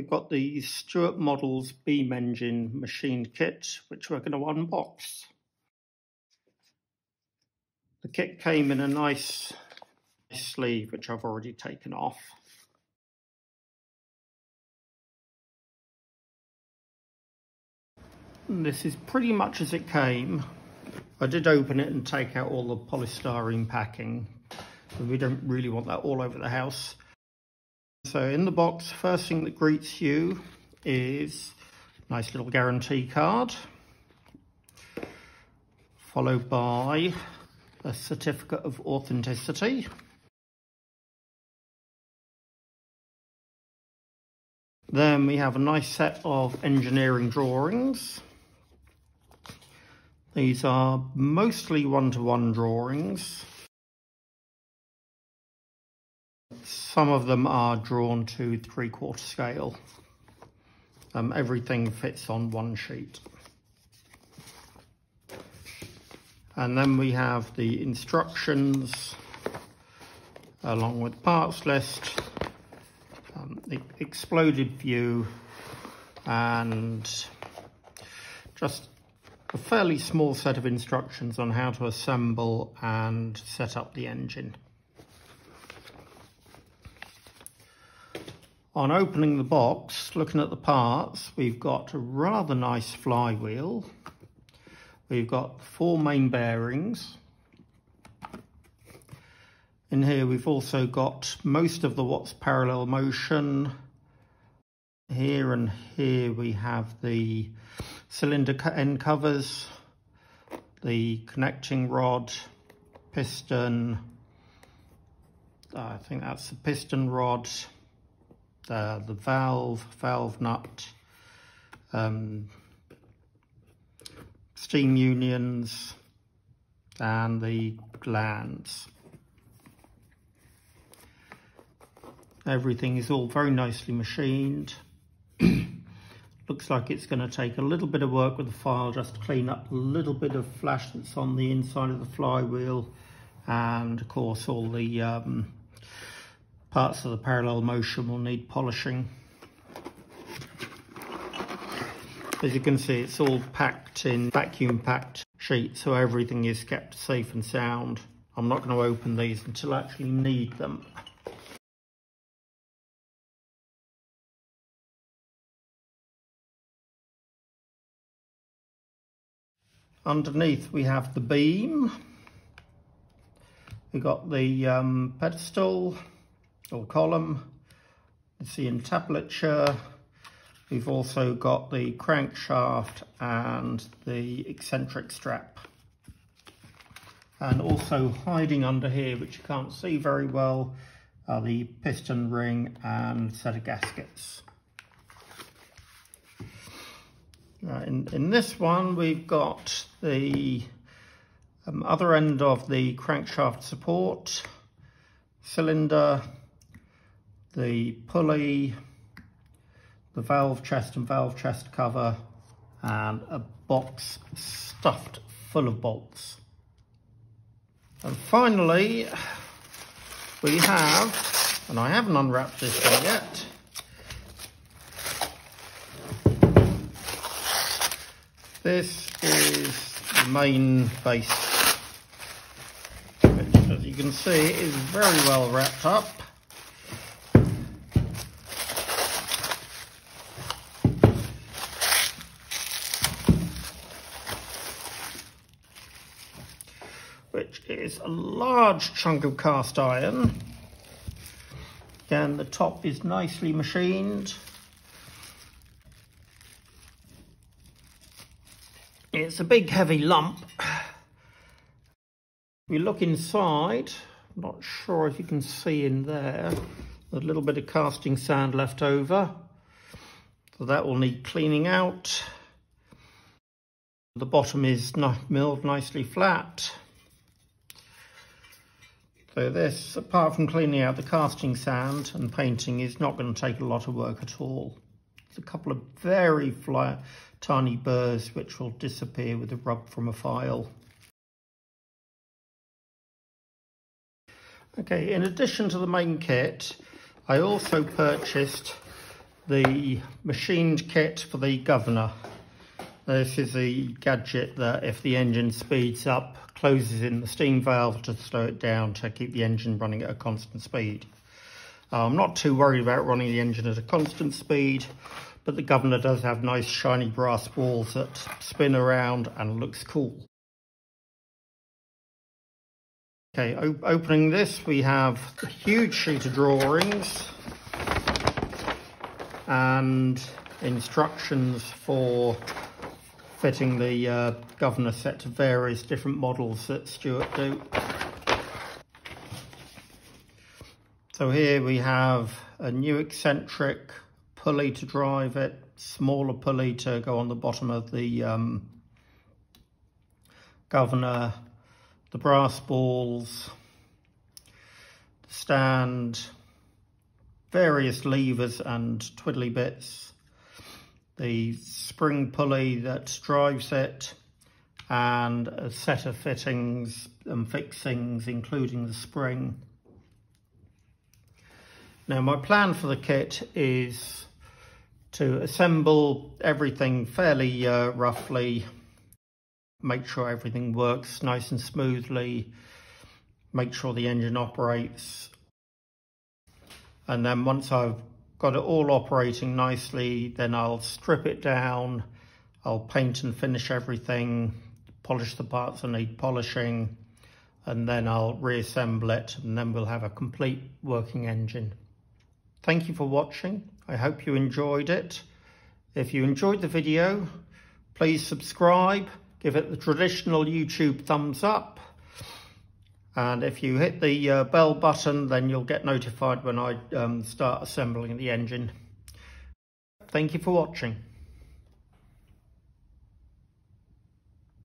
we've got the Stuart Models Beam Engine machine kit, which we're going to unbox. The kit came in a nice sleeve, which I've already taken off. And this is pretty much as it came. I did open it and take out all the polystyrene packing. We don't really want that all over the house. So in the box, first thing that greets you is a nice little guarantee card, followed by a certificate of authenticity. Then we have a nice set of engineering drawings. These are mostly one-to-one drawings. Some of them are drawn to 3/4 scale. Everything fits on one sheet. And then we have the instructions along with parts list, the exploded view, and just a fairly small set of instructions on how to assemble and set up the engine. On opening the box, looking at the parts, we've got a rather nice flywheel. We've got 4 main bearings. In here we've also got most of the Watts Parallel Motion. Here and here we have the cylinder end covers, the connecting rod, piston. I think that's the piston rod. The valve nut, steam unions, and the glands. Everything is all very nicely machined. Looks like it's going to take a little bit of work with the file just to clean up a little bit of flash that's on the inside of the flywheel, and of course all the parts of the parallel motion will need polishing. As you can see, it's all packed in vacuum packed sheets, so everything is kept safe and sound. I'm not going to open these until I actually need them. Underneath we have the beam. We've got the pedestal or column. It's the entablature. We've also got the crankshaft and the eccentric strap. And also hiding under here, which you can't see very well, are the piston ring and set of gaskets. In this one, we've got the other end of the crankshaft support, cylinder, the pulley, the valve chest and valve chest cover, and a box stuffed full of bolts. And finally, we have, and I haven't unwrapped this one yet, this is the main base, which, as you can see, is very well wrapped up. Which is a large chunk of cast iron. Again, the top is nicely machined. It's a big heavy lump. We look inside, I'm not sure if you can see in there, a little bit of casting sand left over. So that will need cleaning out. The bottom is milled nicely flat. So this, apart from cleaning out the casting sand and painting, is not going to take a lot of work at all. There's a couple of very tiny burrs which will disappear with a rub from a file. Okay, in addition to the main kit, I also purchased the machined kit for the governor. This is the gadget that if the engine speeds up, closes in the steam valve to slow it down to keep the engine running at a constant speed. I'm not too worried about running the engine at a constant speed, but the governor does have nice shiny brass balls that spin around and looks cool. Okay, opening this, we have a huge sheet of drawings and instructions for fitting the governor set to various different models that Stuart do. So here we have a new eccentric pulley to drive it, smaller pulley to go on the bottom of the governor, the brass balls, the stand, various levers and twiddly bits, the spring pulley that drives it, and a set of fittings and fixings, including the spring. Now, my plan for the kit is to assemble everything fairly roughly, make sure everything works nice and smoothly, make sure the engine operates. And then once I've got it all operating nicely, then I'll strip it down, I'll paint and finish everything, polish the parts that need polishing, and then I'll reassemble it, and then we'll have a complete working engine. Thank you for watching. I hope you enjoyed it. If you enjoyed the video, please subscribe. Give it the traditional YouTube thumbs up, and if you hit the bell button, then you'll get notified when I start assembling the engine. Thank you for watching.